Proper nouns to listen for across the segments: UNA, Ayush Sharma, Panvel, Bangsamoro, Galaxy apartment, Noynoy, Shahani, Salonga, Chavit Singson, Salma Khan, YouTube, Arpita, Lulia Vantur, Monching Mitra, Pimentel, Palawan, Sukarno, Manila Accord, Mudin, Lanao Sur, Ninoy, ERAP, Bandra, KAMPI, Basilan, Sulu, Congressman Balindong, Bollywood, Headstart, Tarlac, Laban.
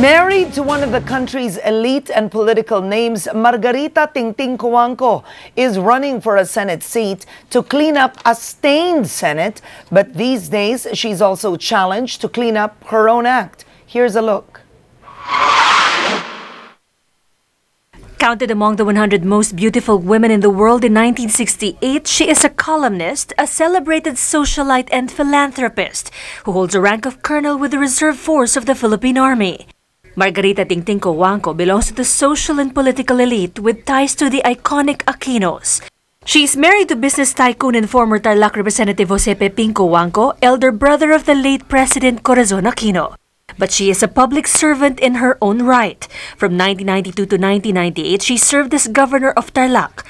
Married to one of the country's elite and political names, Margarita Tingting Cojuangco is running for a Senate seat to clean up a stained Senate, but these days she's also challenged to clean up her own act. Here's a look. Counted among the 100 most beautiful women in the world in 1968, she is a columnist, a celebrated socialite and philanthropist who holds a rank of colonel with the reserve force of the Philippine Army. Margarita Tingting Cojuangco belongs to the social and political elite with ties to the iconic Aquinos. She is married to business tycoon and former Tarlac Representative Jose Pingoy Cojuangco, elder brother of the late President Corazon Aquino. But she is a public servant in her own right. From 1992 to 1998, she served as governor of Tarlac.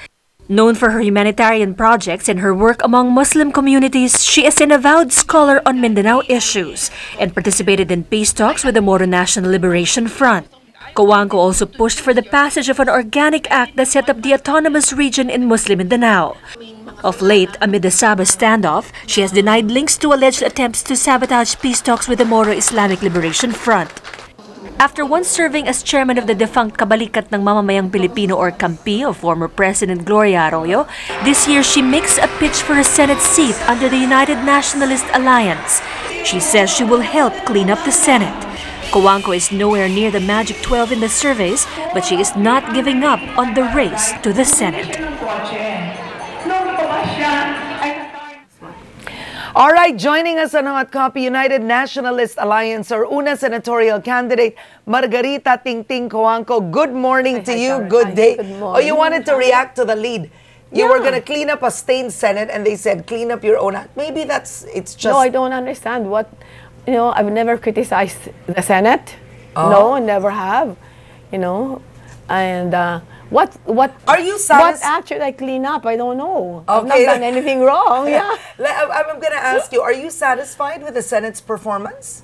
Known for her humanitarian projects and her work among Muslim communities, she is an avowed scholar on Mindanao issues and participated in peace talks with the Moro National Liberation Front. Cojuangco also pushed for the passage of an organic act that set up the autonomous region in Muslim Mindanao. Of late, amid the Sabah standoff, she has denied links to alleged attempts to sabotage peace talks with the Moro Islamic Liberation Front. After once serving as chairman of the defunct Kabalikat ng Mamamayang Pilipino or Kampi of former President Gloria Arroyo, this year she makes a pitch for a Senate seat under the United Nationalist Alliance. She says she will help clean up the Senate. Cojuangco is nowhere near the magic 12 in the surveys, but she is not giving up on the race to the Senate. All right, joining us now at Copa, United Nationalist Alliance or UNA senatorial candidate Margarita Tingting Cojuangco. Good morning to you. Good day. Good morning. Oh, you wanted to react to the lead. You were going to clean up a stained Senate, and they said clean up your own act. Maybe it's just. No, I don't understand what. You know, I've never criticized the Senate. Oh. No, I never have. You know, and. What are you what act should I clean up? I don't know. Okay. I've not done anything wrong. Yeah. I'm going to ask you, are you satisfied with the Senate's performance?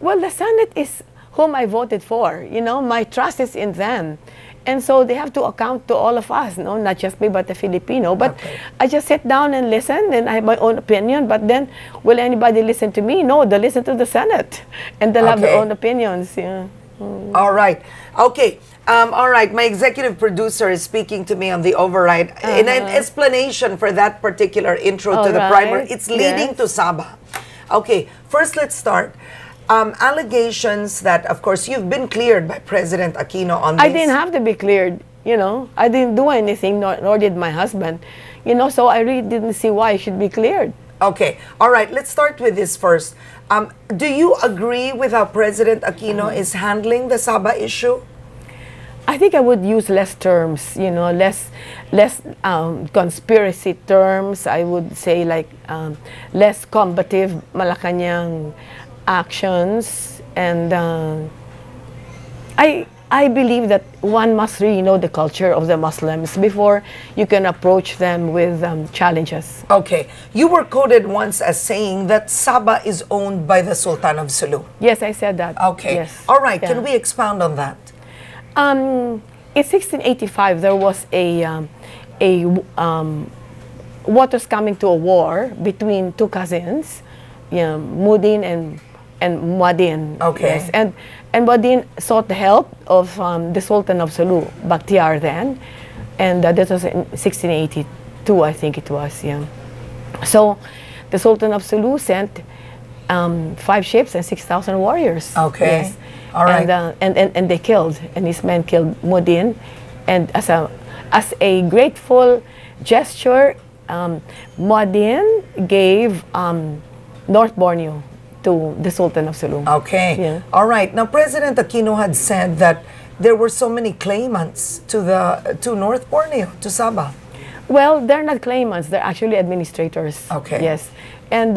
Well, the Senate is whom I voted for. You know, my trust is in them. And so they have to account to all of us, no? Not just me, but the Filipino. But okay. I just sit down and listen, and I have my own opinion. But then, will anybody listen to me? No, they listen to the Senate. And they'll have their own opinions. Yeah. Mm. All right. Okay. All right, my executive producer is speaking to me on the override. In an explanation for that particular intro to the primer, it's leading to Sabah. Okay, first let's start. Allegations that, of course, you've been cleared by President Aquino on this. I didn't have to be cleared, you know. I didn't do anything, nor did my husband. You know, so I really didn't see why I should be cleared. Okay, all right, let's start with this first. Do you agree with how President Aquino is handling the Sabah issue? I think I would use less terms, you know, less conspiracy terms. I would say like less combative Malacanang actions, and I believe that one must really know the culture of the Muslims before you can approach them with challenges. Okay, you were quoted once as saying that Sabah is owned by the Sultan of Sulu. Yes, I said that. Okay, yes. All right. Yeah. Can we expound on that? In 1685, there was what was coming to a war between two cousins, Mudin and Mudin. Okay. Yes. And Mudin sought the help of the Sultan of Sulu, Bakhtiar then, and that was in 1682, I think it was. Yeah. So, the Sultan of Sulu sent 5 ships and 6,000 warriors. Okay. Yes. All right. And they killed, and his men killed Mudin, and as a grateful gesture, Mudin gave North Borneo to the Sultan of Sulu. Okay. Yeah. All right. Now President Aquino had said that there were so many claimants to North Borneo, to Sabah. Well, they're not claimants. They're actually administrators. Okay. Yes. And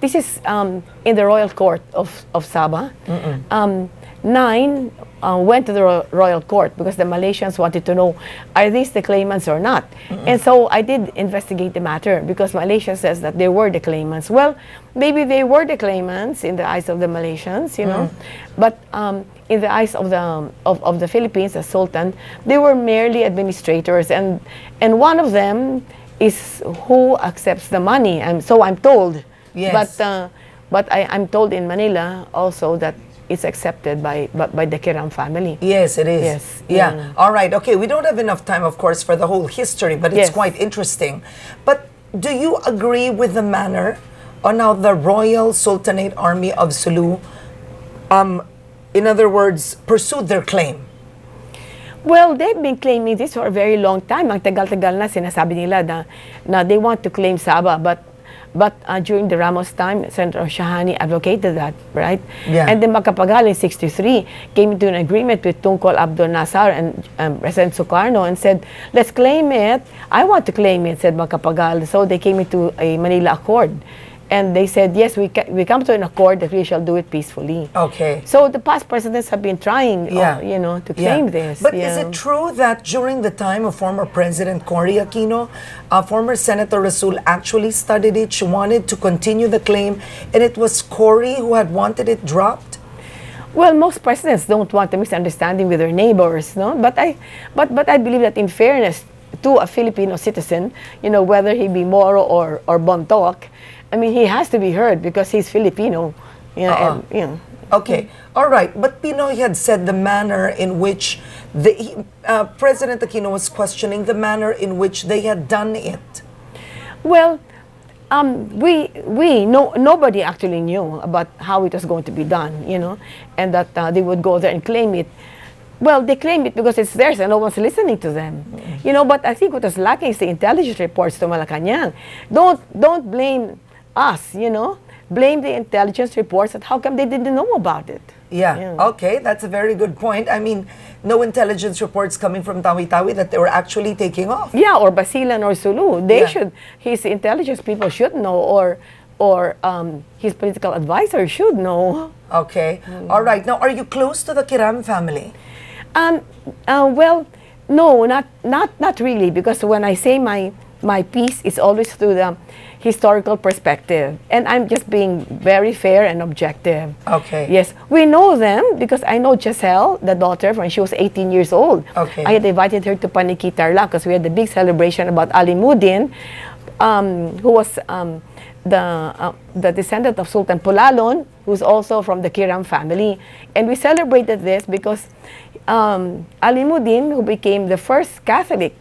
this is in the royal court of Sabah. Nine went to the royal court because the Malaysians wanted to know, are these the claimants or not? And so I did investigate the matter because Malaysia says that they were the claimants. Well, maybe they were the claimants in the eyes of the Malaysians, you know, but in the eyes of the Philippines, the Sultan, they were merely administrators, and one of them is who accepts the money, and so I'm told. Yes. But I'm told in Manila also that it's accepted by the Kiram family. Yes, it is. Yes. Yeah. Mm. All right. Okay. We don't have enough time, of course, for the whole history, but it's quite interesting. But do you agree with the manner on how the Royal Sultanate Army of Sulu, in other words, pursued their claim? Well, they've been claiming this for a very long time. Ang tagal-tagal na sinasabi nila na they want to claim Sabah, but during the Ramos time, Senator Shahani advocated that, right? Yeah. And then Macapagal in '63 came into an agreement with Tungkol Abdul Nasar and President Sukarno and said, "Let's claim it. I want to claim it," said Macapagal. So they came into a Manila Accord. And they said, yes, we come to an accord that we shall do it peacefully. Okay. So the past presidents have been trying, you know, to claim this. But is it true that during the time of former President Cory Aquino, former Senator Rasul actually studied it? She wanted to continue the claim, and it was Cory who had wanted it dropped? Well, most presidents don't want a misunderstanding with their neighbors, no? But I believe that in fairness to a Filipino citizen, you know, whether he be Moro or Bontoc, I mean, he has to be heard because he's Filipino, you know. And, you know. Okay, all right. But Pinoy had said the manner in which President Aquino was questioning the manner in which they had done it. Well, nobody actually knew about how it was going to be done, you know, and that they would go there and claim it. Well, they claim it because it's theirs and no one's listening to them. Mm-hmm. You know, but I think what was lacking is the intelligence reports to Malacanang. Don't blame us, you know, blame the intelligence reports that how come they didn't know about it. Yeah. Okay, that's a very good point. I mean, no intelligence reports coming from Tawi-Tawi that they were actually taking off. Yeah, or Basilan or Sulu. They should, his intelligence people should know, or his political advisor should know. Okay, all right. Now, are you close to the Kiram family? Well, no, not really, because when I say my piece, it's always through the historical perspective, and I'm just being very fair and objective. Okay. Yes, we know them because I know Giselle, the daughter, when she was 18 years old. Okay. I had invited her to Paniki Tarlac because we had the big celebration about Ali Mudin, who was the descendant of Sultan Pulalon, who's also from the Kiram family, and we celebrated this because Ali Mudin, who became the first Catholic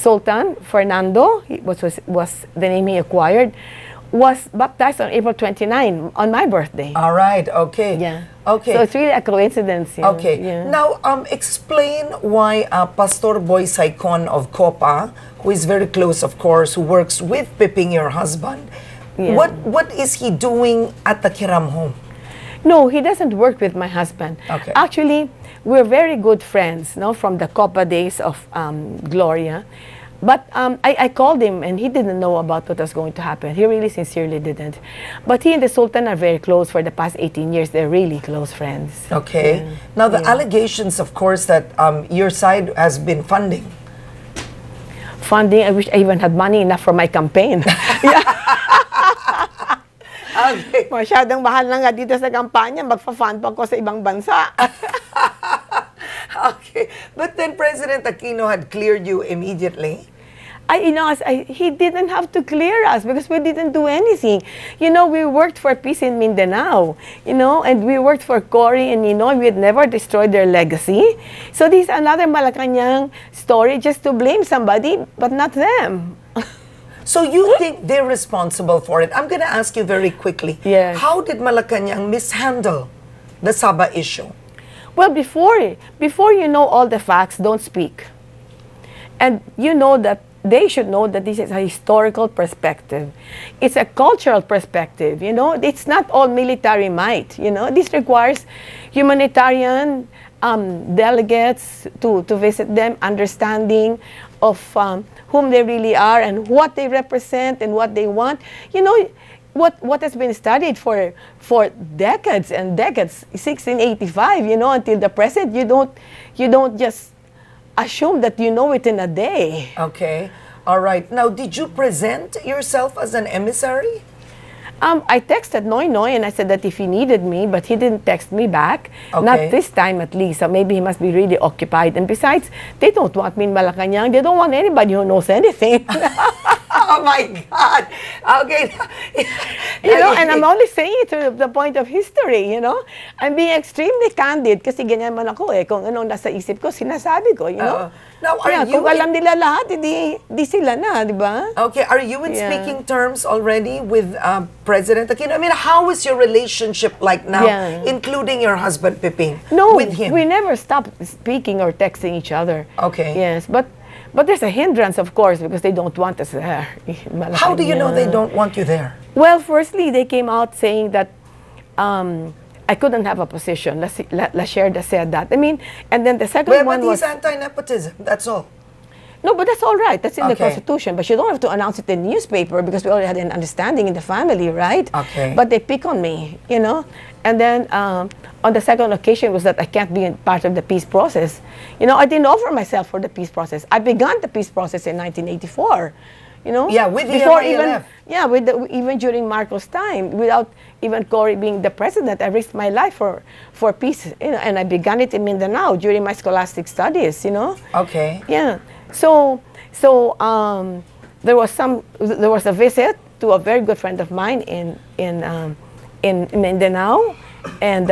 Sultan Fernando, which was the name he acquired, was baptized on April 29, on my birthday. All right, okay. Yeah. Okay. So it's really a coincidence. You okay. know? Yeah. Now, explain why Pastor Boy Saicon of Copa, who is very close, of course, who works with Piping, your husband, what is he doing at the Kiram home? No, he doesn't work with my husband. Okay. Actually, we're very good friends, no, from the Copa days of Gloria. But I called him, and he didn't know about what was going to happen. He really sincerely didn't. But he and the Sultan are very close for the past 18 years. They're really close friends. Okay. Yeah. Now, the allegations, of course, that your side has been funding. Funding? I wish I even had money enough for my campaign. Okay. Masyadong mahal na nga dito sa kampanya, magpa-fund pa ko sa ibang bansa. Okay, but then President Aquino had cleared you immediately. He didn't have to clear us because we didn't do anything. You know, we worked for peace in Mindanao, you know, and we worked for Cory and Ninoy. We had never destroyed their legacy. So this is another Malacanang story just to blame somebody, but not them. So you think they're responsible for it. I'm going to ask you very quickly. Yes. How did Malacanang mishandle the Sabah issue? Well, before you know all the facts, don't speak. And you know that they should know that this is a historical perspective. It's a cultural perspective, you know. It's not all military might, you know. This requires humanitarian delegates to visit them, understanding of whom they really are and what they represent and what they want. You know, what has been studied for decades and decades, 1685, you know, until the present, you don't just assume that you know it in a day. Okay. All right. Now, did you present yourself as an emissary? I texted Noynoy and I said that if he needed me, but he didn't text me back. Okay. Not this time at least. So maybe he must be really occupied. And besides, they don't want me in Malacanang. They don't want anybody who knows anything. Oh my God. Okay. You know, and I'm only saying it to the point of history, you know. I'm being extremely candid kasi ganyan man ako eh. Kung anong nasa isip ko, sinasabi ko, you know. Now, are you kung alam nila lahat, hindi sila na, di ba? Okay, are you in speaking terms already with President Aquino? I mean, how is your relationship like now, including your husband, Piping, with him? No, we never stop speaking or texting each other. Okay. Yes, but there's a hindrance, of course, because they don't want us there. How do you know they don't want you there? Well, firstly, they came out saying that I couldn't have a position. Lacerda said that. I mean, and then the second one was... But he's anti-nepotism, that's all. No, but that's all right. That's in the Constitution. But you don't have to announce it in the newspaper because we already had an understanding in the family, right? Okay. But they pick on me, you know? And then on the second occasion was that I can't be part of the peace process. You know, I didn't offer myself for the peace process. I began the peace process in 1984, you know? Yeah, with the MILF. Yeah, even during Marcos' time, without even Cory being the president, I risked my life for peace, you know, and I began it in Mindanao during my scholastic studies, you know? Okay. Yeah. So there was a visit to a very good friend of mine in Mindanao, and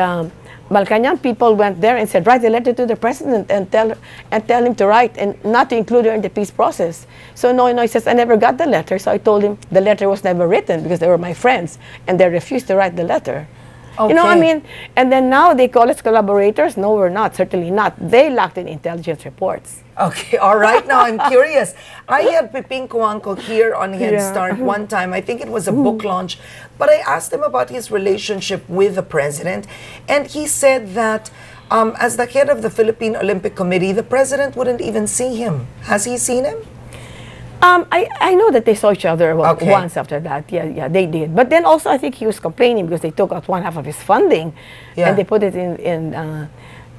Malacanang people went there and said, write a letter to the president and tell him to write and not to include her in the peace process. So Noynoy says, I never got the letter, so I told him the letter was never written because they were my friends and they refused to write the letter. Okay. You know, I mean, and then now they call us collaborators. No, we're not, certainly not. They lacked in intelligence reports. Okay, all right. Now, I'm curious. I had Piping Cojuangco here on Head Start one time. I think it was a book launch. But I asked him about his relationship with the president. And he said that as the head of the Philippine Olympic Committee, the president wouldn't even see him. Has he seen him? I know that they saw each other once after that. Yeah, they did. But then also I think he was complaining because they took out one half of his funding and they put it in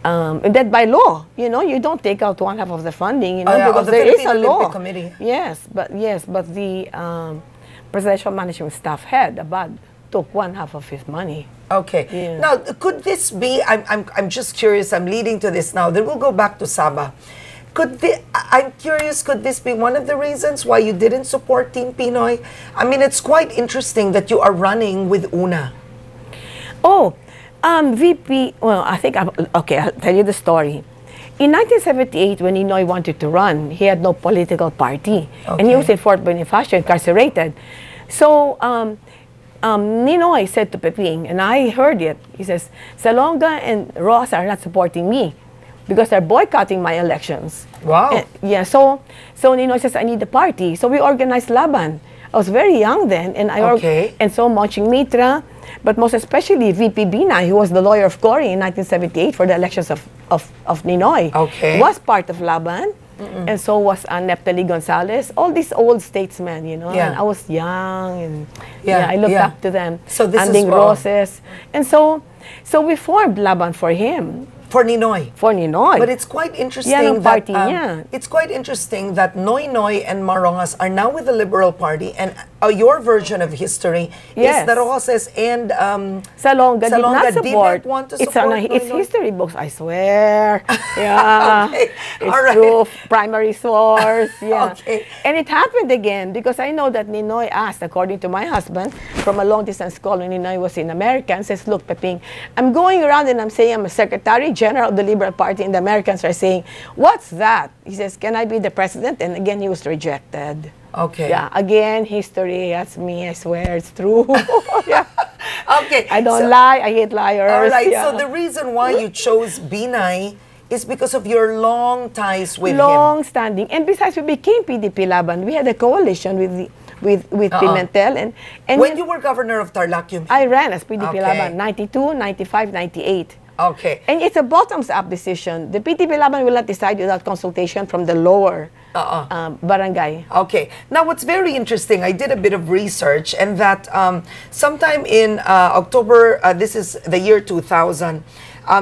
that by law. You know, you don't take out one half of the funding, you know, because the there is a law. Committee. Yes, but the presidential management staff head, Abad, took one half of his money. Okay. Yeah. Now, could this be, I'm just curious, I'm leading to this now, then we'll go back to Sabah. I'm curious, could this be one of the reasons why you didn't support Team Pinoy? I mean, it's quite interesting that you are running with UNA. Oh, VP, well, I think, I'll tell you the story. In 1978, when Ninoy wanted to run, he had no political party. Okay. And he was in Fort Bonifacio, incarcerated. So, Ninoy said to Peping, and I heard it, he says, Salonga and Ross are not supporting me, because they're boycotting my elections. Wow. So Ninoy says, I need a party. So we organized Laban. I was very young then, and so Monching Mitra, but most especially VP Binay, who was the lawyer of Cory in 1978 for the elections of Ninoy, was part of Laban, and so was Neptali Gonzalez, all these old statesmen, you know, and I was young, and I looked up to them, so this Anding Roses. And so we formed Laban for him. For Ninoy. For Ninoy. But it's quite interesting that it's quite interesting that Noynoy and Marongas are now with the Liberal Party, and your version of history is that Roses and Salonga did not want to support. It's history books, I swear. Yeah. It's true. Primary source. Yeah. And it happened again because I know that Ninoy asked, according to my husband, from a long distance call when Ninoy was in America, and says, look, Peping, I'm going around and I'm saying I'm a secretary general of the Liberal Party, and the Americans are saying, what's that? He says, can I be the president? And again, he was rejected. Okay. Yeah, again, history, that's me, I swear, it's true. Okay. I don't lie, I hate liars. All right, so the reason why you chose Binay is because of your long ties with him. Long-standing. And besides, we became PDP-Laban. We had a coalition with Pimentel. And when you were governor of Tarlac, I ran as PDP-Laban, 92, 95, 98. Okay. And it's a bottoms-up decision. The PDP-Laban will not decide without consultation from the lower barangay. Okay. Now, what's very interesting, I did a bit of research, and that sometime in October, this is the year 2000,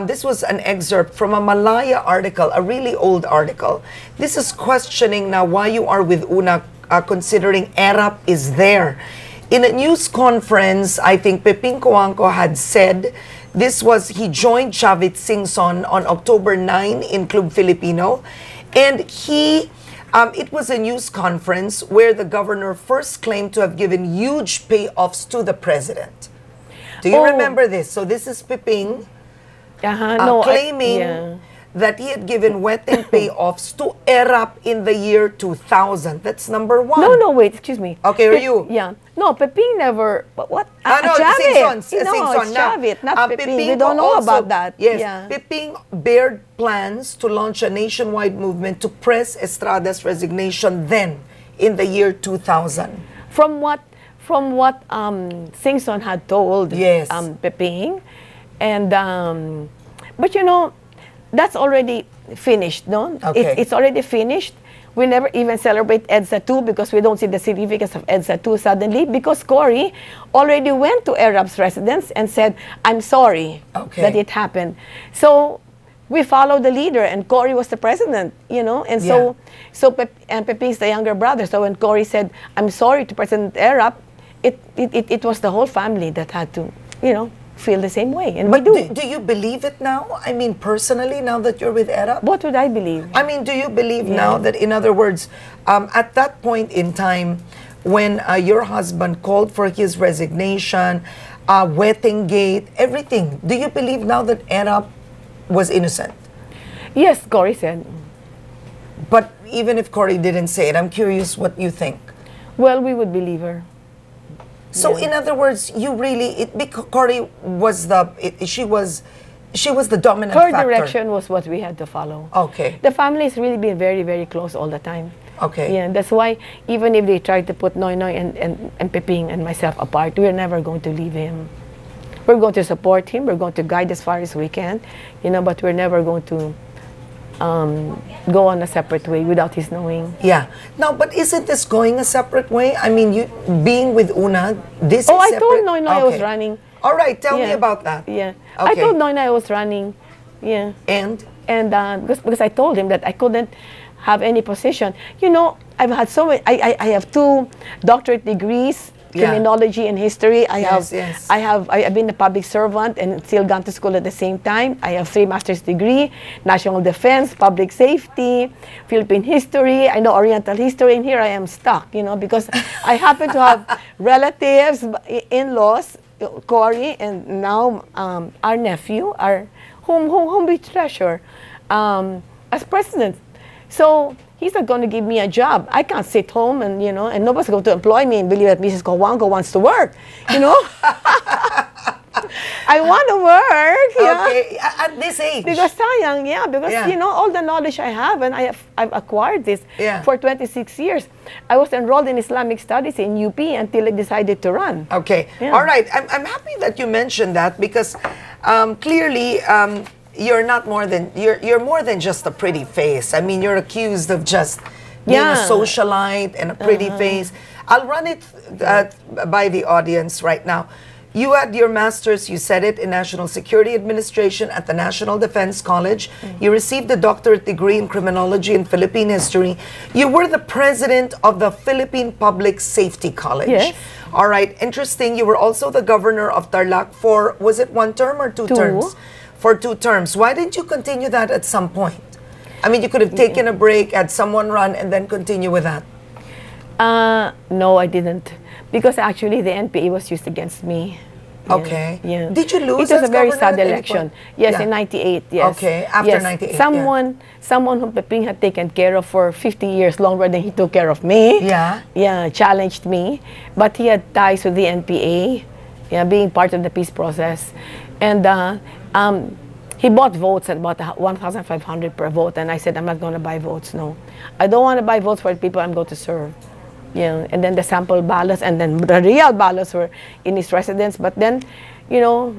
this was an excerpt from a Malaya article, a really old article. This is questioning now why you are with UNA, considering ERAP is there. In a news conference, I think Piping Cojuangco had said, he joined Chavit Singson on October 9 in Club Filipino, and he It was a news conference where the governor first claimed to have given huge payoffs to the president. Do you remember this? So this is Piping claiming that he had given wetting payoffs to ERAP in the year 2000. That's number one. No, wait, excuse me. Okay, are you? Yeah. No, Piping never, but what? Chavit. It's Chavit, not Piping. We don't know about that. Yes, yeah. Piping bared plans to launch a nationwide movement to press Estrada's resignation then, in the year 2000. From what Singson had told Piping, and, but you know, that's already finished, no? Okay. It's already finished. We never even celebrate EDSA 2 because we don't see the significance of EDSA 2 suddenly, because Cory already went to Arab's residence and said, I'm sorry that it happened. So we followed the leader, and Cory was the president, you know? And so Piping's the younger brother. So when Cory said, I'm sorry to President Arab, it was the whole family that had to, you know, feel the same way, and but do you believe it now? I mean, personally, now that you're with ERAP? What would I believe? I mean, do you believe now that, in other words, at that point in time, when your husband called for his resignation, wetting gate, everything, do you believe now that ERAP was innocent? Yes, Cory said. But even if Cory didn't say it, I'm curious what you think. Well, we would believe her. So in other words, you really, because Cory was the, she was the dominant factor. Her direction was what we had to follow. Okay. The family's really been very, very close all the time. Okay. Yeah, that's why even if they tried to put Noynoy and Piping and myself apart, we're never going to leave him. We're going to support him. We're going to guide as far as we can, you know, but we're never going to go on a separate way without his knowing. Yeah. Now, but isn't this going a separate way? I mean, you being with UNA, this is separate? Oh, I told Noynoy I was running. All right, tell me about that. Yeah. Okay. I told Noynoy I was running. Yeah. And? And because I told him that I couldn't have any position. You know, I've had so many, I have 2 doctorate degrees, criminology and history. I've been a public servant and still gone to school at the same time. I have 3 master's degree, national defense, public safety, Philippine history. I know Oriental history, and here I am stuck, you know, because I happen to have relatives, in-laws, Cory, and now our nephew, whom we treasure as president. So he's not going to give me a job. I can't sit home and, you know, and nobody's going to employ me and believe that Mrs. Cojuangco wants to work, you know. I want to work, okay, at this age. Because sayang, you know, all the knowledge I have, and I've acquired this for 26 years. I was enrolled in Islamic studies in UP until I decided to run. Okay, all right. I'm happy that you mentioned that, because clearly, you're not more than, you're more than just a pretty face. I mean, you're accused of just being a socialite and a pretty face. I'll run it by the audience right now. You had your master's, you said it, in National Security Administration at the National Defense College. You received a doctorate degree in criminology and Philippine history. You were the president of the Philippine Public Safety College. Yes. All right, interesting. You were also the governor of Tarlac for, was it 1 term or 2 terms? For 2 terms. Why didn't you continue that at some point? I mean, you could have taken a break, had someone run, and then continue with that. No, I didn't. Because actually, the NPA was used against me. Okay. Yeah. Did you lose? It was a very sad election. Yes, in '98. Yes. Okay, after '98. Someone whom Piping had taken care of for 50 years longer than he took care of me. Yeah. Yeah, challenged me, but he had ties with the NPA. Yeah, being part of the peace process, and. He bought votes at about 1,500 per vote, and I said, I'm not going to buy votes, no. I don't want to buy votes for the people I'm going to serve. Yeah. And then the sample ballots and then the real ballots were in his residence, but then, you know,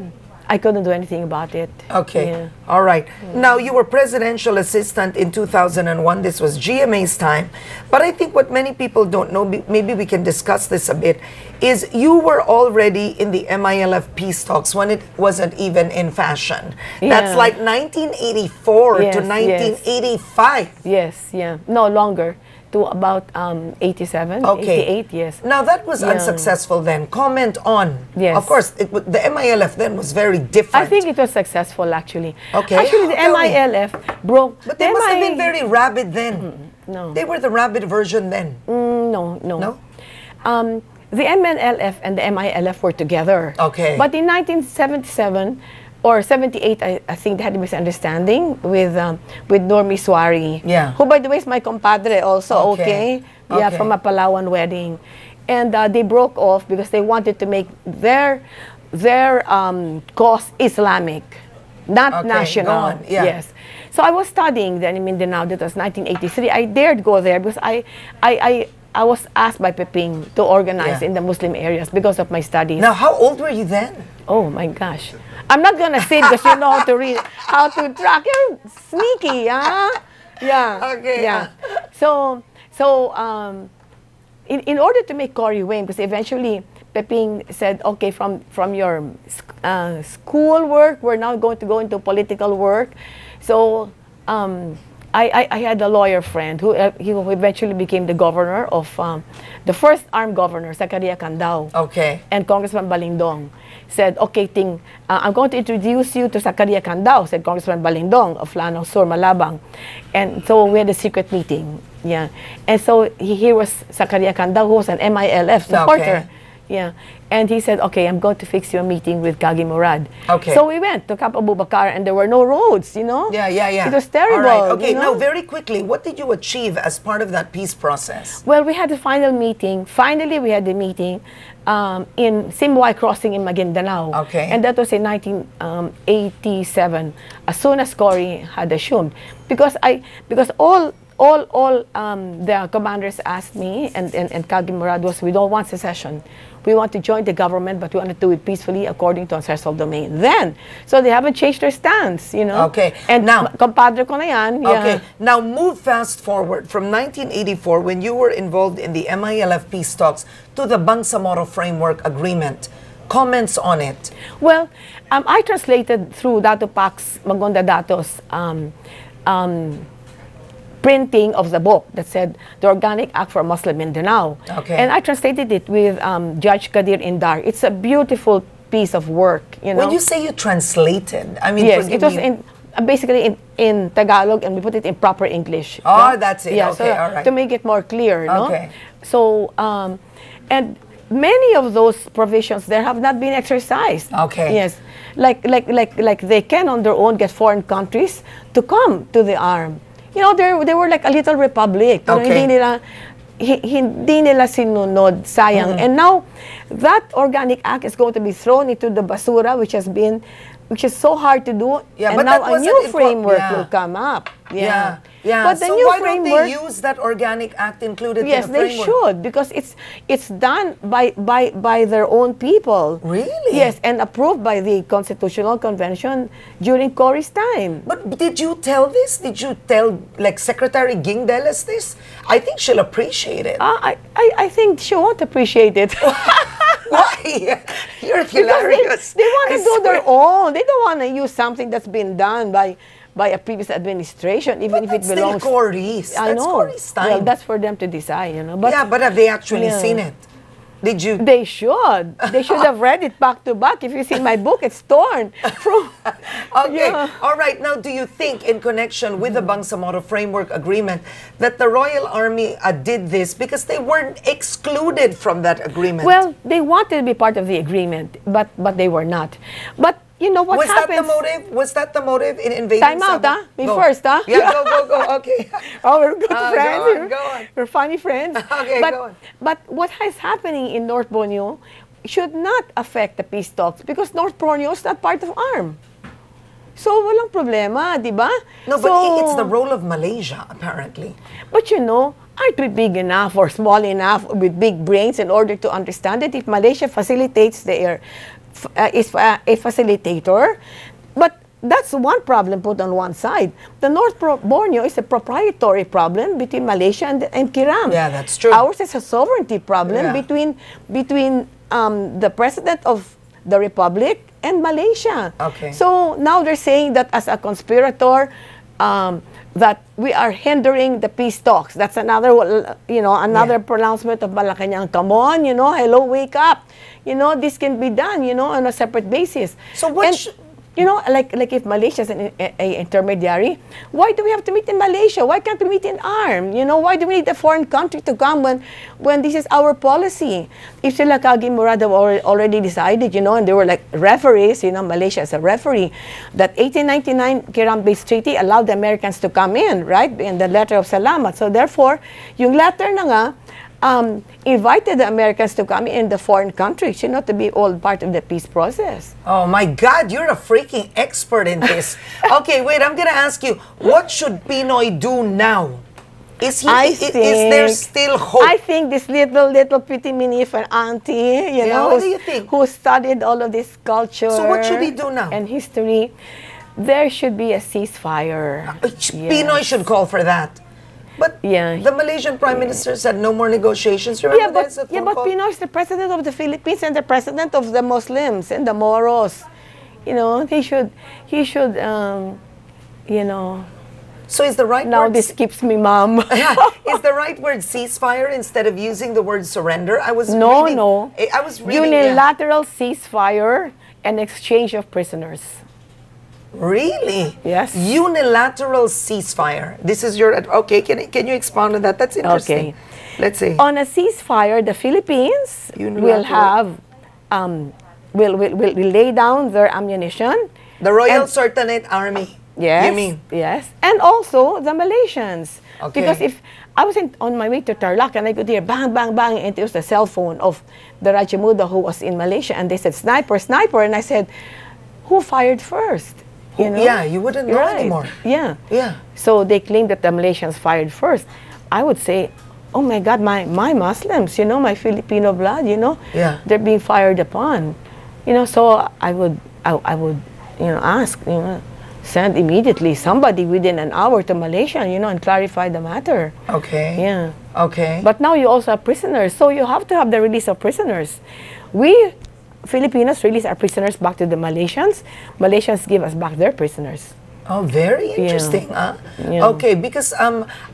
I couldn't do anything about it. Okay. Yeah. All right. Yeah. Now, you were presidential assistant in 2001. This was GMA's time. But I think what many people don't know, maybe we can discuss this a bit, is you were already in the MILF peace talks when it wasn't even in fashion. Yeah. That's like 1984 to 1985. Yes, yeah. No, longer. To about 87, 88, yes. Now, that was unsuccessful then. Comment on. Yes. Of course, the MILF then was very different. I think it was successful, actually. Okay. Actually, the MILF broke. But they must have been very rabid then. No. They were the rabid version then. No. The MNLF and the MILF were together. Okay. But in 1977 or 78, I think they had a misunderstanding with Normie Suari. Yeah. Who, by the way, is my compadre also, okay? Yeah, from a Palawan wedding. And they broke off because they wanted to make their cause Islamic, not national. Yeah. Yes. So I was studying then in Mindanao. That was 1983. I dared go there because I was asked by Peping to organize in the Muslim areas because of my studies. Now, how old were you then? Oh my gosh, I'm not gonna say because you know how to read, how to track. You're sneaky, huh? Yeah. Okay. Yeah. So in order to make Cory Wayne, because eventually Peping said, okay, from your school work, we're now going to go into political work. So I had a lawyer friend who eventually became the governor of the first armed governor, Zacaria Candao. Okay. And Congressman Balindong said, okay, Ting, I'm going to introduce you to Zacaria Candao, said Congressman Balindong of Lanao Sur, Malabang. And so we had a secret meeting. Yeah. And so he was Zacaria Candao, who was an MILF supporter. Okay. Yeah. And he said, okay, I'm going to fix you a meeting with Gagi Murad. Okay. So we went to Cap Abubakar and there were no roads, you know? Yeah. It was terrible. All right. Okay, you know? Now very quickly, what did you achieve as part of that peace process? Well, we had the final meeting. Finally, we had the meeting in Simbuay Crossing in Maguindanao. Okay. And that was in 1987, as soon as Cory had assumed. Because all the commanders asked me, and Gagi Murad was, we don't want secession. We want to join the government, but we want to do it peacefully according to ancestral domain. Then, so they haven't changed their stance, you know. Okay. And now, compadre ko na yan. Okay. Yeah. Now, move fast forward from 1984, when you were involved in the MILF peace talks, to the Bangsamoro Framework Agreement. Comments on it? Well, I translated through Dato Pax Magonda Dato's printing of the book that said The Organic Act for Muslim Mindanao. Okay. And I translated it with Judge Kadir Indar. It's a beautiful piece of work, you know. When you say you translated, I mean... Yes, it was basically in Tagalog, and we put it in proper English. Oh, no? That's it. Yeah, okay, so all right. To make it more clear, no? Okay. So, and many of those provisions there have not been exercised. Okay. Yes. Like they can on their own get foreign countries to come to the arm. You know, they were like a little republic. Okay. Hindi nila sinunod, sayang. Mm-hmm. And now, that organic act is going to be thrown into the basura, which is so hard to do. Yeah, and now a new framework will come up. Yeah. But the so new framework, why don't they use that organic act included in the framework? Yes, they should, because it's done by their own people. Really? Yes, and approved by the Constitutional Convention during Cory's time. But did you tell this? Did you tell, like, Secretary Guingdeles this? I think she'll appreciate it. I think she won't appreciate it. Why? You're hilarious. They want to do their own. They don't want to use something that's been done by a previous administration, even if it belongs. That's Cory's. I know. That's Cory's time. Well, that's for them to decide, you know. But yeah, but have they actually seen it? Did you? They should. They should have read it back to back. If you see my book, it's torn. Okay. Yeah. All right. Now, do you think, in connection with the Bangsamoro Framework Agreement, that the Royal Army did this because they weren't excluded from that agreement? Well, they wanted to be part of the agreement, but they were not. But you know what happened? Was that the motive? Was that the motive in invading Sabah? Time out, huh? Me first, huh? Yeah, go. Okay. Oh, we're good friends. Go on. We're funny friends. Okay, go on. But what is happening in North Borneo should not affect the peace talks because North Borneo is not part of ARM. So, walang problema, di ba? No, but it's the role of Malaysia, apparently. But you know, aren't we big enough or small enough with big brains in order to understand it? If Malaysia facilitates their... is a facilitator, but that's one problem put on one side. The North Borneo is a proprietary problem between Malaysia and Kiram. Yeah, that's true. Ours is a sovereignty problem between the president of the republic and Malaysia. Okay. So now they're saying that as a conspirator, that we are hindering the peace talks. That's another, you know, another pronouncement of Malacanang. Come on, you know, hello, wake up. You know, this can be done, you know, on a separate basis. So what? You know, like if Malaysia is an intermediary, why do we have to meet in Malaysia? Why can't we meet in ARM? You know, why do we need a foreign country to come when this is our policy? If sila Kagi Murad already decided, you know, and they were like referees, you know, Malaysia is a referee. That 1899 Kiram based treaty allowed the Americans to come in, right, in the letter of Salamat. So therefore, yung letter na nga, invited the Americans to come in the foreign countries, you know, to be all part of the peace process. Oh my God, you're a freaking expert in this. Okay, wait, I'm going to ask you, what should Pinoy do now? Is there still hope? I think this little pretty minif and auntie, you know, what do you think? Who studied all of this culture. So what should he do now? And history. There should be a ceasefire. Pinoy should call for that. But yeah, the Malaysian Prime Minister said no more negotiations. Remember that? Yeah, but Pinoy is the president of the Philippines and the president of the Muslims and the Moros. You know, he should, you know. So is the right word... Now this keeps me mum. Is the right word ceasefire instead of using the word surrender? I was reading... Unilateral ceasefire and exchange of prisoners. Really? Yes. Unilateral ceasefire. This is your... Okay, can you expound on that? That's interesting. Okay. Let's see. On a ceasefire, the Philippines will have... will lay down their ammunition. The Royal Sultanate Army. Yes. You mean? Yes. And also the Malaysians. Okay. Because if... I was on my way to Tarlac and I could hear bang, bang, bang, and it was the cell phone of the Rajamuda who was in Malaysia, and they said, sniper, sniper, and I said, who fired first? You know? Yeah, you wouldn't know anymore. Yeah. Yeah. So they claimed that the Malaysians fired first. I would say, oh my God, my Muslims, you know, my Filipino blood, you know, they're being fired upon. You know, so I would, you know, ask, you know, send immediately somebody within an hour to Malaysia, you know, and clarify the matter. Okay. Yeah. Okay. But now you also have prisoners, so you have to have the release of prisoners. We Filipinos release our prisoners back to the Malaysians. Malaysians give us back their prisoners. Oh, very interesting. Yeah. Huh? Yeah. Okay, because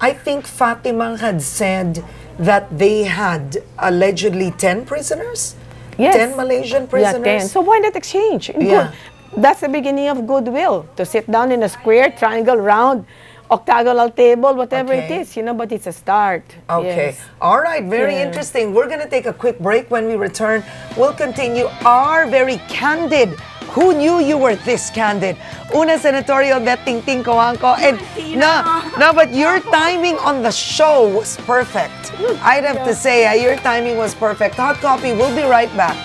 I think Fatima had said that they had allegedly 10 prisoners? Yes. 10 Malaysian prisoners? Yeah, 10. So why not exchange? Yeah. That's the beginning of goodwill, to sit down in a square, triangle, round, octagonal table, whatever it is, you know, but it's a start. Okay. Yes. All right. Very interesting. We're going to take a quick break. When we return, we'll continue our very candid Who Knew You Were This Candid? Una Senatorial Bet Tingting Cojuangco. And no, but your timing on the show was perfect. I'd have to say your timing was perfect. Hot Coffee, we'll be right back.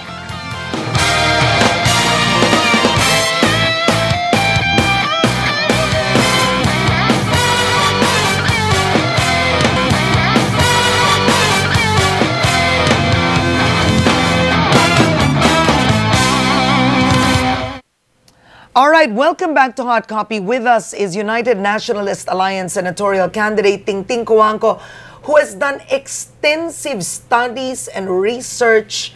All right, welcome back to Hot Copy. With us is United Nationalist Alliance senatorial candidate Tingting Cojuangco, who has done extensive studies and research,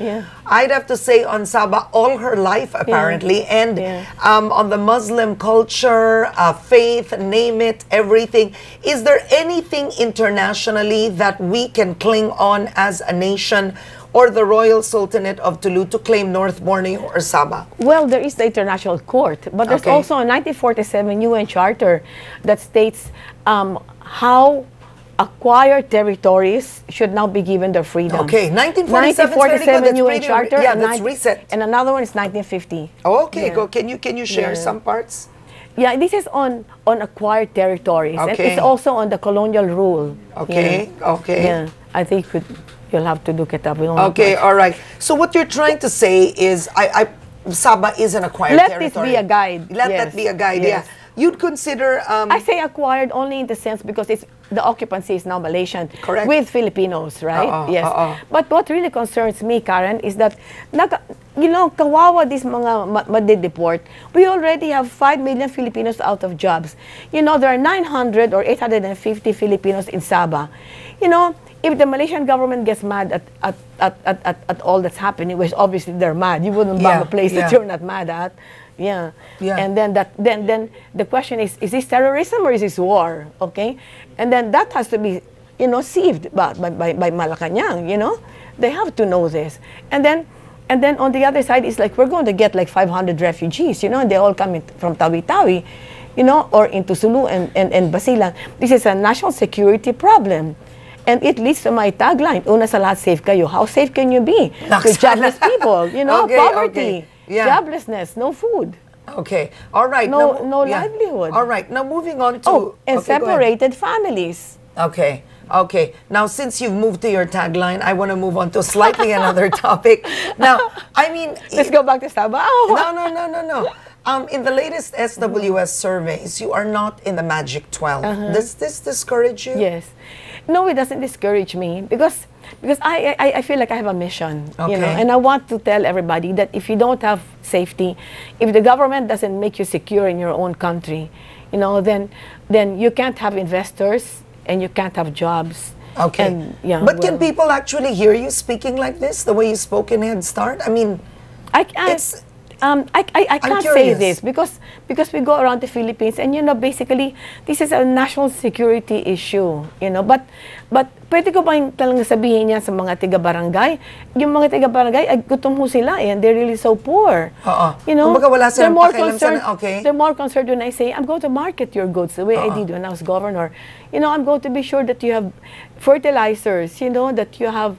I'd have to say, on Sabah all her life, apparently, and on the Muslim culture, faith, name it, everything. Is there anything internationally that we can cling on as a nation, or the Royal Sultanate of Tulu, to claim North Borneo or Sabah? Well, there is the International Court, but there's also a 1947 UN Charter that states how acquired territories should now be given their freedom. Okay, 1947 UN Charter, that's recent. And another one is 1950. Oh, okay, go. Can you share some parts? Yeah, this is on acquired territories. Okay. And it's also on the colonial rule. Okay, okay. Yeah, I think you'll have to look it up. Okay, all right. So what you're trying to say is, Sabah is an acquired territory. Let this be a guide. Let that be a guide, yeah. You'd consider... I say acquired only in the sense because it's the occupancy is now Malaysian. Correct. With Filipinos, right? But what really concerns me, Karen, is that, you know, kawawa these mga madideport. We already have 5 million Filipinos out of jobs. You know, there are 900 or 850 Filipinos in Sabah. You know, if the Malaysian government gets mad at all that's happening, which obviously they're mad, you wouldn't bomb a place that you're not mad at. Yeah. And then the question is this terrorism or is this war? Okay? And then that has to be, you know, sieved by Malacanang, you know? They have to know this. And then And then on the other side, it's like, we're going to get like 500 refugees, you know, and they all come in from Tawi-Tawi, you know, or into Sulu and Basilan. This is a national security problem. And it leads to my tagline, una sa lahat, safe kayo. How safe can you be? To jobless people, you know, okay, poverty, okay. Yeah. Joblessness, no food. Okay, all right. No yeah. livelihood. All right, now moving on to... Oh, and okay, separated families. Okay. Okay, now since you've moved to your tagline, I want to move on to slightly another topic. Now, I mean... Let's go back to Sabah. No. In the latest SWS surveys, you are not in the Magic 12. Does this discourage you? Yes. No, it doesn't discourage me because I feel like I have a mission, okay. You know, and I want to tell everybody that if you don't have safety, if the government doesn't make you secure in your own country, you know, then you can't have investors, and you can't have jobs. Okay. And, yeah, but can people actually hear you speaking like this, the way you spoke in Head Start? I mean, I can't say this because we go around the Philippines, and you know, basically this is a national security issue, you know. But pwede ko bang talagang sabihin yan sa mga tiga-barangay? Yung mga tiga-barangay, gutom ho sila, and they're really so poor. You know, they're more concerned when I say, I'm going to market your goods the way I did when I was governor. You know, I'm going to be sure that you have fertilizers, you know, that you have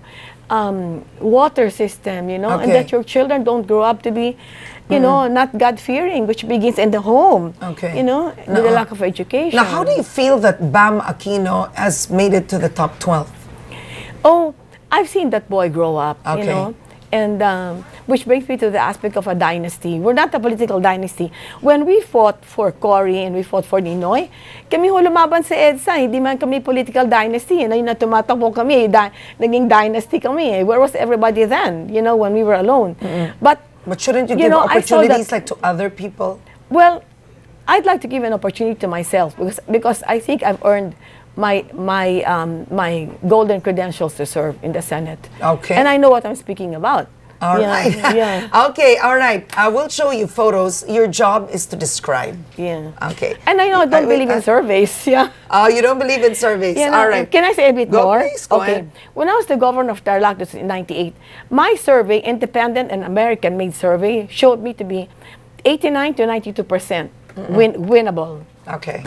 water system, you know, okay. And that your children don't grow up to be, you know, not God-fearing, which begins in the home, okay. You know, with the lack of education. Now, how do you feel that Bam Aquino has made it to the top 12? Oh, I've seen that boy grow up, okay. You know, and which brings me to the aspect of a dynasty. We're not a political dynasty. When we fought for Cory and we fought for Ninoy, kami ho lumaban sa EDSA, hindi man kami political dynasty. Ngayon na tumatakbo kami, naging dynasty kami. Where was everybody then, you know, when we were alone? But shouldn't you give opportunities like to other people? Well, I'd like to give an opportunity to myself because I think I've earned my golden credentials to serve in the Senate. Okay. And I know what I'm speaking about. All right. Yeah. Okay, all right. I will show you photos. Your job is to describe. Yeah. Okay. And I know I don't believe in surveys. Yeah. Oh, you don't believe in surveys. Yeah, all right. Can I say a bit more? Please, go ahead. When I was the governor of Tarlac in '98, my survey, independent and American-made survey, showed me to be 89 to 92% winnable. Okay.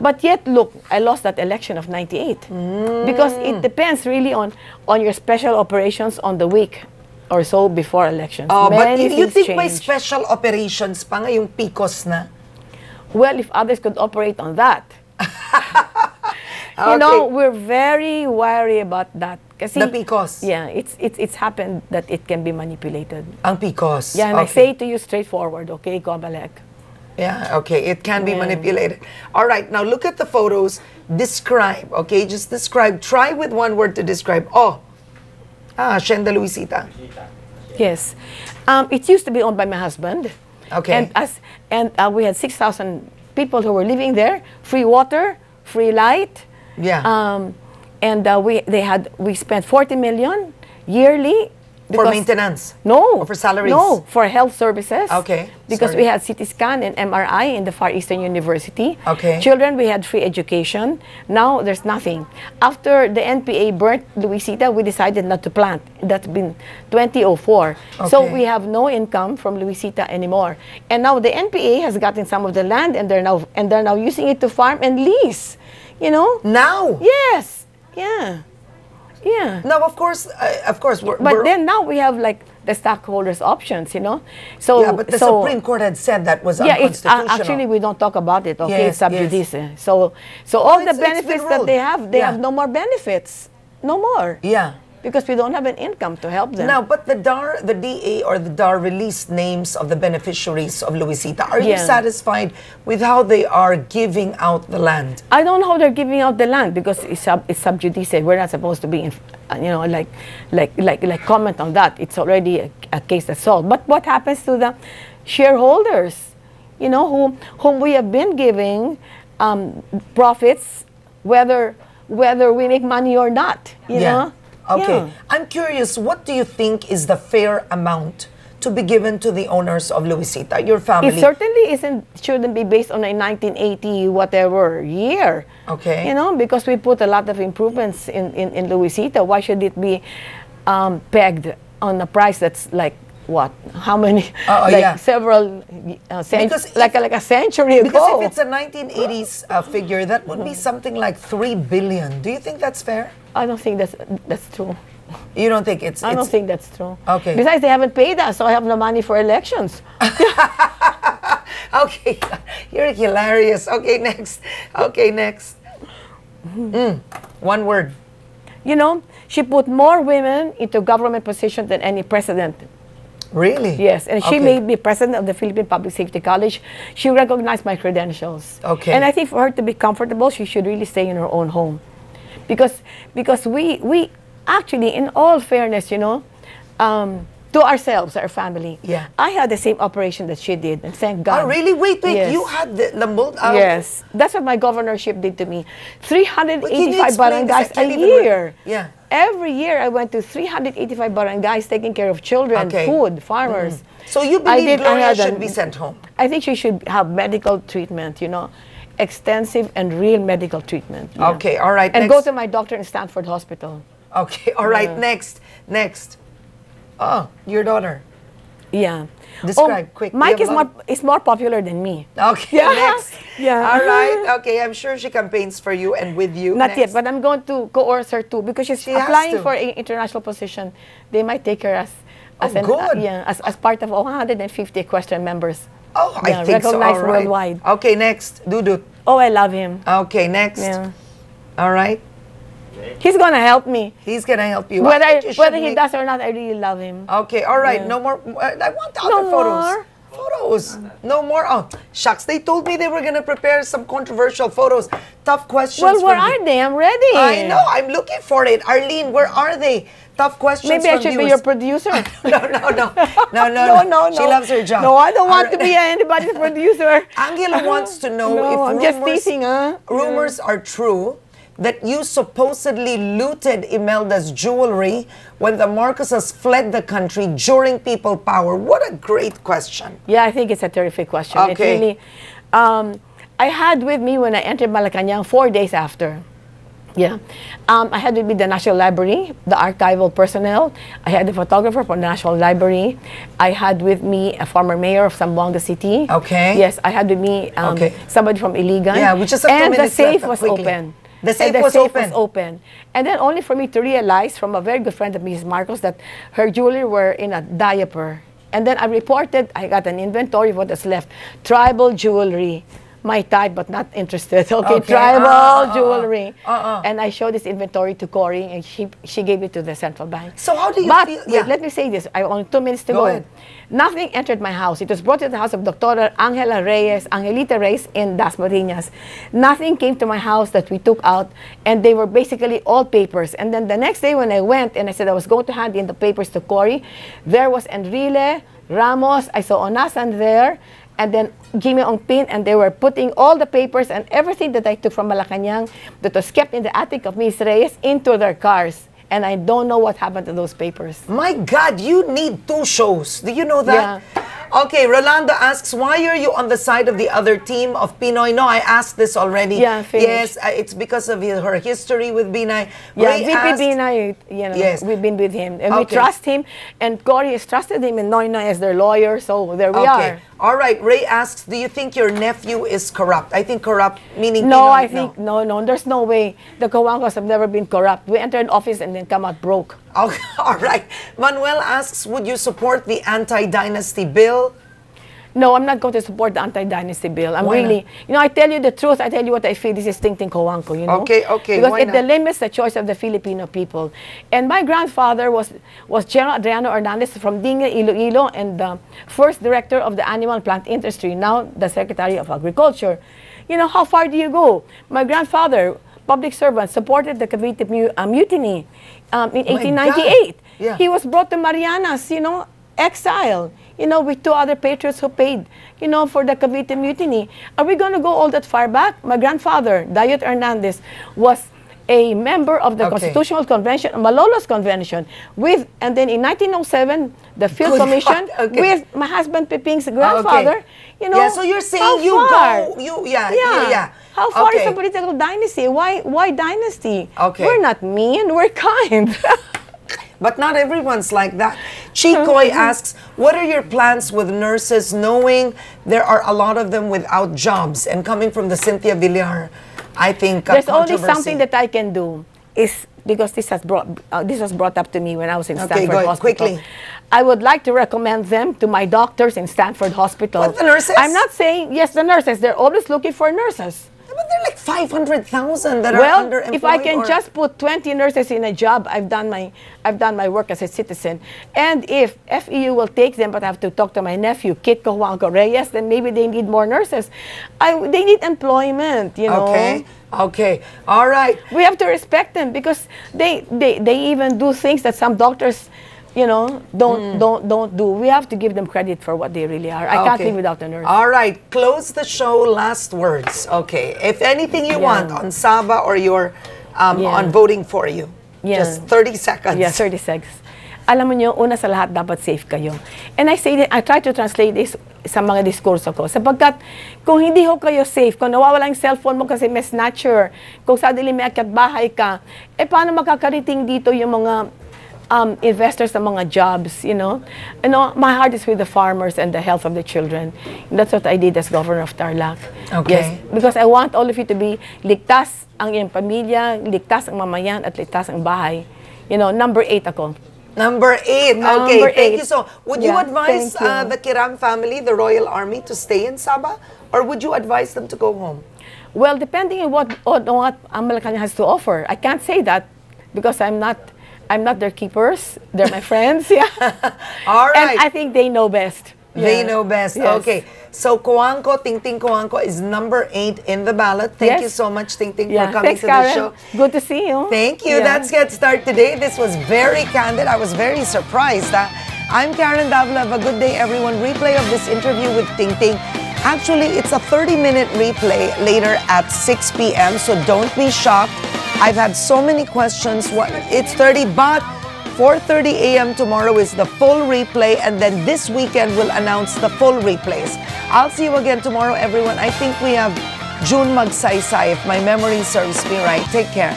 But yet, look, I lost that election of '98 because it depends really on your special operations on the week or so before elections. Oh, but if you think by special operations pa nga yung PICOS na? Well, if others could operate on that. You know, we're very wary about that. Kasi, the PICOS? Yeah, it's happened that it can be manipulated. Ang PICOS. Yeah, and I say to you straightforward, okay, Kobalek. Yeah, okay, it can be manipulated. All right, now look at the photos. Describe, okay, just describe. Try with one word to describe. Oh, Shenda Luisita. Yes. It used to be owned by my husband. Okay. And we had 6,000 people who were living there. Free water, free light. Yeah. And we spent 40 million yearly. Because for maintenance? No. Or for salaries? No, for health services. Okay. Because we had CT scan and MRI in the Far Eastern University. Okay. Children, we had free education. Now there's nothing. After the NPA burnt Luisita, we decided not to plant. That's been 2004. Okay. So we have no income from Luisita anymore. And now the NPA has gotten some of the land, and they're now using it to farm and lease. You know? Now? Yes. Yeah. Yeah. No, of course. But then now we have like the stockholders' options, you know. So yeah, but the Supreme Court had said that was unconstitutional. Yeah, actually we don't talk about it. Okay, yes, sub judice. Yes. So all the benefits that they have no more benefits, no more. Yeah. Because we don't have an income to help them. Now, but the DA released names of the beneficiaries of Luisita. Are you satisfied with how they are giving out the land? I don't know how they're giving out the land because it's sub judice. We're not supposed to be, you know, like comment on that. It's already a case that's solved. But what happens to the shareholders, you know, whom we have been giving profits, whether we make money or not, you know? Okay, I'm curious, what do you think is the fair amount to be given to the owners of Luisita, your family? It certainly shouldn't be based on a 1980 whatever year. Okay. You know, because we put a lot of improvements in Luisita. Why should it be pegged on a price that's like what? How many? Several, like a century ago. Because if it's a 1980s figure, that would be something like 3 billion. Do you think that's fair? I don't think that's true. You don't think it's? I don't think that's true. Okay. Besides, they haven't paid us, so I have no money for elections. Okay, you're hilarious. Okay, next. Okay, next. One word. You know, she put more women into government positions than any president. Really? Yes, and she made me president of the Philippine Public Safety College. She recognized my credentials. Okay. And I think for her to be comfortable, she should really stay in her own home. Because we actually, in all fairness, you know, to ourselves, our family. Yeah. I had the same operation that she did, and thank God. Oh, really? Wait, wait. Yes. You had the mold out? Yes. That's what my governorship did to me. 385 barangays a year. Yeah. Every year, I went to 385 barangays taking care of children, food, farmers. So you believe Gloria should be sent home? I think she should have medical treatment, you know. Extensive and real medical treatment. Okay, all right. And go to my doctor in Stanford Hospital. Okay, all right. Next, next. Oh, your daughter. Yeah. Describe quick. Mike is more popular than me. Okay. Yeah. Next. Yeah. All right. Okay. I'm sure she campaigns for you and with you. Not yet, but I'm going to coerce her too because she's applying for an international position. They might take her as part of 150 equestrian members. Oh, yeah, I think so. Recognized worldwide. Okay. Next, Dudut. Oh, I love him. Okay. Next. Yeah. All right. He's going to help me. He's going to help you. Whether he does or not, I really love him. Okay, all right. Yeah. No more. I want the other photos. More. Photos. No more. Oh, shucks. They told me they were going to prepare some controversial photos. Tough questions. Well, where are they? I'm ready. I know. I'm looking for it. Arlene, where are they? Tough questions. Maybe I should be your producer. No. She loves her job. No, I don't want to be anybody's producer. Angela wants to know if rumors are true that you supposedly looted Imelda's jewelry when the Marcoses fled the country during people power. What a great question. Yeah, I think it's a terrific question. Okay. It really, I had with me when I entered Malacanang 4 days after. Yeah. I had with me the National Library, the archival personnel. I had the photographer from the National Library. I had with me a former mayor of Zamboanga City. Okay. Yes, I had with me somebody from Iligan. Yeah, which is And the safe was open. The safe was open. And then only for me to realize from a very good friend of Mrs. Marcos that her jewelry were in a diaper. And then I reported, I got an inventory of what is left. Tribal jewelry. My type, but not interested. Okay, tribal jewelry. And I showed this inventory to Cory, and she gave it to the central bank. So how do you feel? Wait, let me say this. I have only 2 minutes to go. Ahead. Nothing entered my house. It was brought to the house of Dr. Angela Reyes, Angelita Reyes in Das Marinas. Nothing came to my house that we took out, and they were basically all papers. And then the next day when I went, and I said I was going to hand in the papers to Cory, there was Enrile, Ramos, I saw Onasan there, and then Jimmy Ongpin, and they were putting all the papers and everything that I took from Malacanang that was kept in the attic of Ms. Reyes into their cars. And I don't know what happened to those papers. My God, you need 2 shows. Do you know that? Yeah. Okay, Rolanda asks, why are you on the side of the other team of Pinoy? No, I asked this already. Yeah, yes, it's because of her history with Binay. Yeah, VP Binay, you know, we've been with him. And we trust him. And Cory has trusted him and Noynoy as their lawyer. So there we are. All right, Ray asks, do you think your nephew is corrupt? I think corrupt meaning Pinoy. I think, no, there's no way. The Cojuangcos have never been corrupt. We enter an office and then come out broke. Okay, all right. Manuel asks, would you support the anti-dynasty bill? No, I'm not going to support the anti-dynasty bill. I'm really, you know, I tell you the truth. I tell you what I feel. This is Tingting Cojuangco, you know. Okay. Because it delimits the choice of the Filipino people. And my grandfather was General Adriano Hernandez from Dingla, Iloilo, and the first director of the animal plant industry, now the Secretary of Agriculture. You know, how far do you go? My grandfather, public servant, supported the Cavite mutiny in 1898. Yeah. He was brought to Marianas, you know, exile, you know, with 2 other patriots who paid, you know, for the Cavite mutiny. Are we going to go all that far back? My grandfather, Dayot Hernandez, was a member of the Constitutional Convention, Malolos Convention, and then in 1907, the Field Commission with my husband Piping's grandfather, you know. Yeah, so you're saying you go, how far is the political dynasty? Why dynasty? Okay. We're not mean, we're kind. But not everyone's like that. Chikoy asks, what are your plans with nurses, knowing there are a lot of them without jobs? And coming from the Cynthia Villar, I think there's only something that I can do is, because this has brought this was brought up to me when I was in Stanford Hospital. Quickly. I would like to recommend them to my doctors in Stanford Hospital. But the nurses? I'm not saying, yes, the nurses. They're always looking for nurses. But there are like 500,000 that are underemployed. Well, if I can just put 20 nurses in a job, I've done my work as a citizen. And if FEU will take them, but I have to talk to my nephew, Kit Cojuangco Reyes, then maybe they need more nurses. They need employment, you know. Okay. Okay. All right. We have to respect them because they even do things that some doctors, you know, don't do. We have to give them credit for what they really are. I can't live without a nurse. All right, close the show. Last words. Okay, if anything you want on Sabah or your on voting for you, just 30 seconds. Yeah, 30 seconds. Alam mo nyo, una sa lahat dapat safe kayo. And I say that I try to translate this sa mga diskurso ko. Sapagkat kung hindi ho kayo safe, kung nawawala ang cellphone mo kasi may snatcher, kung suddenly may akyat bahay ka, eh paano makakarating dito yung mga investors and mga jobs, you know. And my heart is with the farmers and the health of the children. That's what I did as governor of Tarlac. Okay. Yes, because I want all of you to be ligtas ang iyong pamilya, ligtas ang mamayan, at ligtas ang bahay. You know, number 8 ako. Number 8. Okay, thank you. So, would you advise the Kiram family, the Royal Army, to stay in Sabah, or would you advise them to go home? Well, depending on what Malacanang has to offer, I can't say that because I'm not their keepers. They're my friends. Yeah. All right. And I think they know best. Yeah. They know best. Yes. Okay. So Cojuangco, Tingting Cojuangco is number 8 in the ballot. Thank you so much, Tingting, for coming to the show. Good to see you. Thank you. Yeah. That's Get Start today. This was very candid. I was very surprised. I'm Karen Davila. Have a good day, everyone. Replay of this interview with Tingting. Actually, it's a 30-minute replay later at 6 p.m. So don't be shocked. I've had so many questions. It's 30, but 4:30 a.m. tomorrow is the full replay, and then this weekend we'll announce the full replays. I'll see you again tomorrow, everyone. I think we have June Magsaysay, if my memory serves me right. Take care.